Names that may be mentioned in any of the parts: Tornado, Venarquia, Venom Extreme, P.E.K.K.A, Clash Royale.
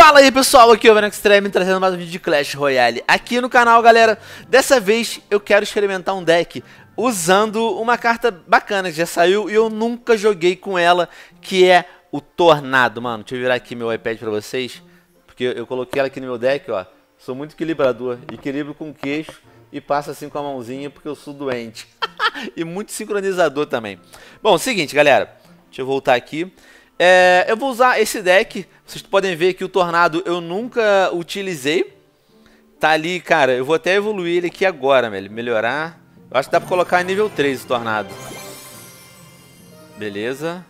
Fala aí pessoal, aqui é o Venom Extreme trazendo mais um vídeo de Clash Royale aqui no canal, galera. Dessa vez eu quero experimentar um deck usando uma carta bacana que já saiu e eu nunca joguei com ela, que é o Tornado. Mano, deixa eu virar aqui meu iPad pra vocês, porque eu coloquei ela aqui no meu deck, ó. Sou muito equilibrador, equilibro com o queixo e passo assim com a mãozinha porque eu sou doente. E muito sincronizador também. Bom, seguinte galera, deixa eu voltar aqui. Eu vou usar esse deck. Vocês podem ver que o Tornado eu nunca utilizei. Tá ali, cara. Eu vou até evoluir ele aqui agora, velho. Melhorar. Eu acho que dá pra colocar em nível 3 o Tornado. Beleza.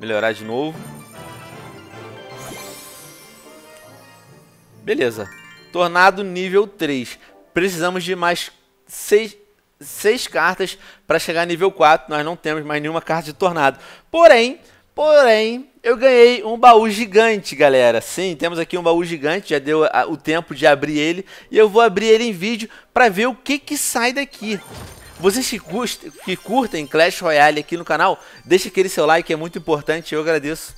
Melhorar de novo. Beleza. Tornado nível 3. Precisamos de mais 6 cartas pra chegar a nível 4. Nós não temos mais nenhuma carta de Tornado. Porém, eu ganhei um baú gigante, galera. Sim, temos aqui um baú gigante, já deu o tempo de abrir ele. E eu vou abrir ele em vídeo para ver o que sai daqui. Vocês que curtem Clash Royale aqui no canal, deixa aquele seu like, é muito importante, eu agradeço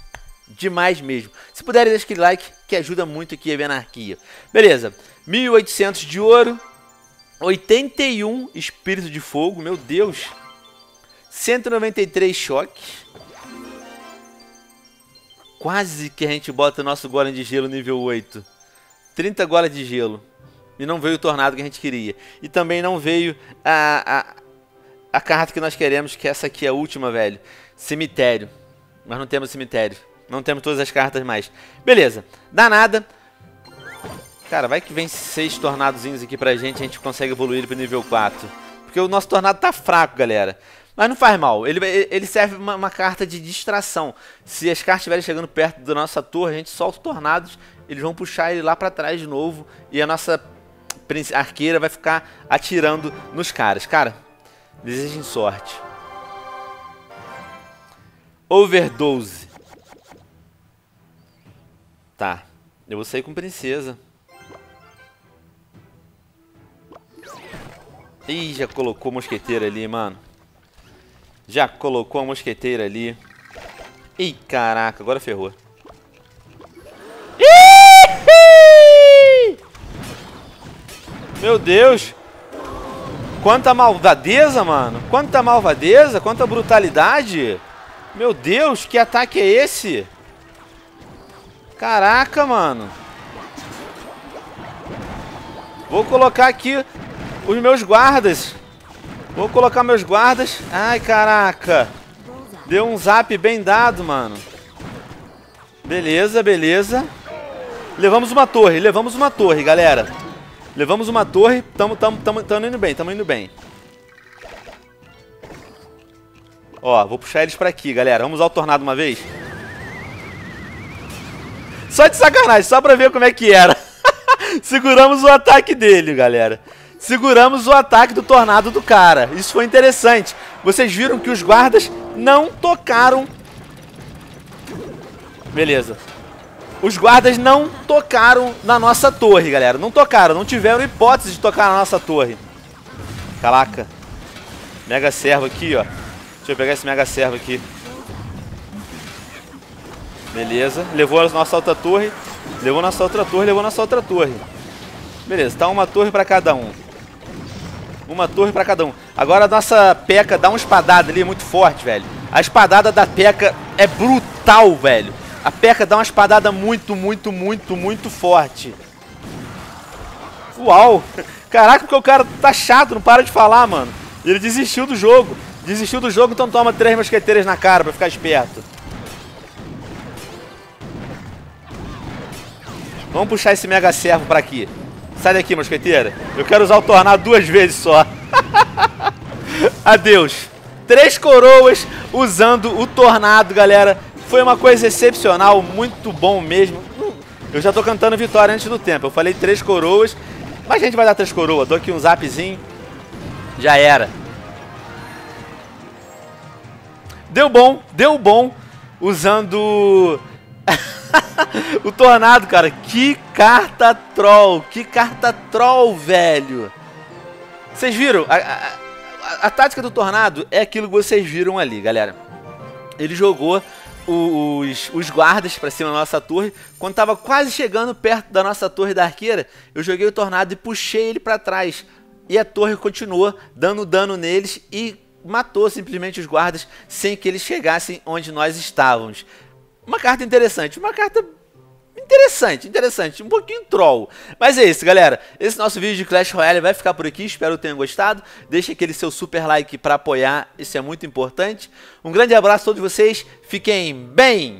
demais mesmo. Se puderem, deixa aquele like que ajuda muito aqui a Venarquia. Beleza, 1800 de ouro, 81 espírito de fogo, meu Deus, 193 choque. Quase que a gente bota o nosso golem de gelo nível 8. 30 golem de gelo. E não veio o Tornado que a gente queria. E também não veio a carta que nós queremos, que essa aqui é a última, velho. Cemitério. Mas não temos cemitério. Não temos todas as cartas mais. Beleza. Danada. Cara, vai que vem 6 tornadozinhos aqui pra gente. A gente consegue evoluir ele pro nível 4. Porque o nosso Tornado tá fraco, galera. Mas não faz mal, ele serve uma carta de distração. Se as cartas estiverem chegando perto da nossa torre, a gente solta os tornados, eles vão puxar ele lá pra trás de novo. E a nossa arqueira vai ficar atirando nos caras. Cara, desejem sorte. Overdose. Tá, eu vou sair com princesa. Ih, já colocou mosqueteira ali, mano. Já colocou a mosqueteira ali. Ih, caraca, agora ferrou. Ih! Meu Deus! Quanta malvadeza, mano! Quanta malvadeza, quanta brutalidade! Meu Deus, que ataque é esse? Caraca, mano! Vou colocar aqui os meus guardas. Vou colocar meus guardas. Ai, caraca. Deu um zap bem dado, mano. Beleza, beleza. Levamos uma torre, galera. Levamos uma torre. Tamo indo bem, tamo indo bem. Ó, vou puxar eles pra aqui, galera. Vamos usar o Tornado uma vez. Só de sacanagem, só pra ver como é que era. Seguramos o ataque dele, galera. Seguramos o ataque do Tornado do cara. Isso foi interessante. Vocês viram que os guardas não tocaram. Beleza. Os guardas não tocaram na nossa torre, galera. Não tocaram, não tiveram hipótese de tocar na nossa torre. Caraca. Mega servo aqui, ó. Deixa eu pegar esse mega servo aqui. Beleza. Levou a nossa outra torre. Levou a nossa outra torre, levou a nossa outra torre. Beleza, tá uma torre pra cada um. Uma torre pra cada um. Agora a nossa P.E.K.K.A dá uma espadada ali muito forte, velho. A espadada da P.E.K.K.A é brutal, velho. A P.E.K.K.A dá uma espadada muito forte. Uau! Caraca, porque o cara tá chato, não para de falar, mano. Ele desistiu do jogo. Desistiu do jogo, então toma 3 mosqueteiras na cara pra ficar esperto. Vamos puxar esse mega servo pra aqui. Sai daqui, mosqueteira. Eu quero usar o Tornado 2 vezes só. Adeus. 3 coroas usando o Tornado, galera. Foi uma coisa excepcional, muito bom mesmo. Eu já tô cantando vitória antes do tempo. Eu falei 3 coroas, mas a gente vai dar 3 coroas. Dou aqui um zapzinho. Já era. Deu bom usando... O Tornado, cara, que carta troll, velho. Vocês viram? A tática do Tornado é aquilo que vocês viram ali, galera. Ele jogou os guardas pra cima da nossa torre. Quando tava quase chegando perto da nossa torre da arqueira, eu joguei o tornado e puxei ele pra trás. E a torre continuou dando dano neles e matou simplesmente os guardas sem que eles chegassem onde nós estávamos. Uma carta interessante, uma carta... interessante, um pouquinho troll. Mas é isso, galera. Esse nosso vídeo de Clash Royale vai ficar por aqui. Espero que tenham gostado. Deixe aquele seu super like para apoiar. Isso é muito importante. Um grande abraço a todos vocês. Fiquem bem!